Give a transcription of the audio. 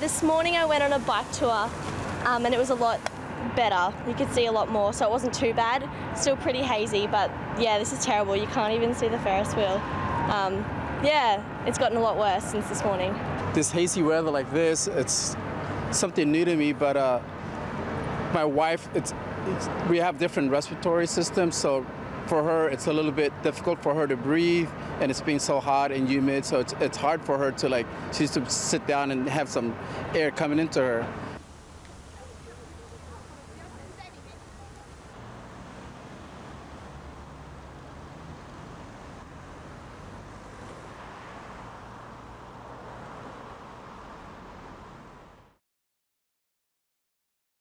This morning I went on a bike tour and it was a lot better. You could see a lot more, so it wasn't too bad. Still pretty hazy, but yeah, this is terrible. You can't even see the Ferris wheel. Yeah, it's gotten a lot worse since this morning. This hazy weather like this, it's something new to me, but my wife, we have different respiratory systems, so for her it's a little bit difficult for her to breathe, and it's been so hot and humid, so it's hard for her to, like, she used to sit down and have some air coming into her.